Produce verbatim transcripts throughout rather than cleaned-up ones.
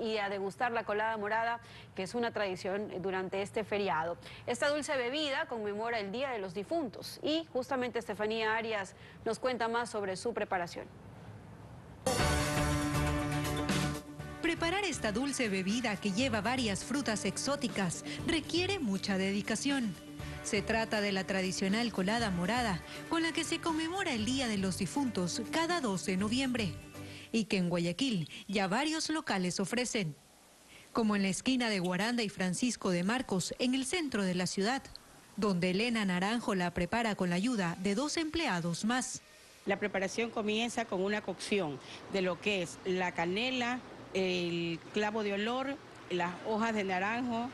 y a degustar la colada morada, que es una tradición durante este feriado. Esta dulce bebida conmemora el Día de los Difuntos y justamente Estefanía Arias nos cuenta más sobre su preparación. Preparar esta dulce bebida que lleva varias frutas exóticas requiere mucha dedicación. Se trata de la tradicional colada morada, con la que se conmemora el Día de los Difuntos cada doce de noviembre. Y que en Guayaquil ya varios locales ofrecen, como en la esquina de Guaranda y Francisco de Marcos, en el centro de la ciudad, donde Elena Naranjo la prepara con la ayuda de dos empleados más. La preparación comienza con una cocción de lo que es la canela, el clavo de olor, las hojas de naranjo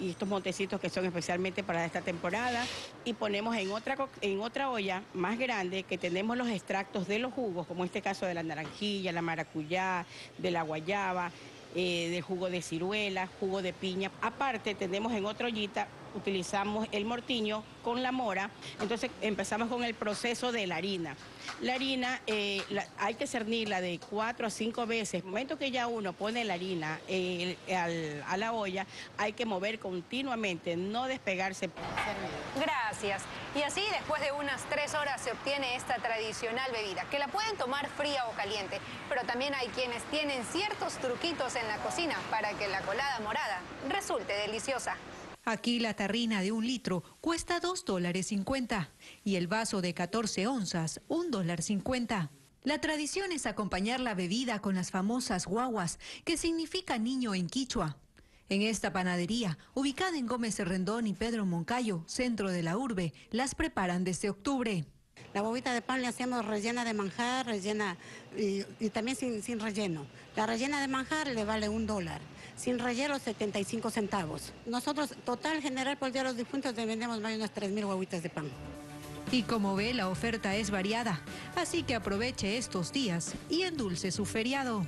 y estos montecitos que son especialmente para esta temporada, y ponemos en otra, en otra olla más grande que tenemos los extractos de los jugos, como este caso de la naranjilla, la maracuyá, de la guayaba, eh, del jugo de ciruela, jugo de piña. Aparte tenemos en otra ollita, utilizamos el mortiño con la mora. Entonces empezamos con el proceso de la harina. La harina eh, la, hay que cernirla de cuatro a cinco veces. En el momento que ya uno pone la harina eh, al, a la olla, hay que mover continuamente, no despegarse. Gracias. Y así, después de unas tres horas se obtiene esta tradicional bebida, que la pueden tomar fría o caliente, pero también hay quienes tienen ciertos truquitos en la cocina para que la colada morada resulte deliciosa. Aquí la tarrina de un litro cuesta dos dólares cincuenta y el vaso de catorce onzas, un dólar cincuenta. La tradición es acompañar la bebida con las famosas guaguas, que significa niño en quichua. En esta panadería, ubicada en Gómez Rendón y Pedro Moncayo, centro de la urbe, las preparan desde octubre. La bobita de pan le hacemos rellena de manjar, rellena y, y también sin, sin relleno. La rellena de manjar le vale un dólar, sin relleno setenta y cinco centavos. Nosotros, total general, por el Día de los Difuntos, le vendemos más de unas tres mil huevitas de pan. Y como ve, la oferta es variada, así que aproveche estos días y endulce su feriado.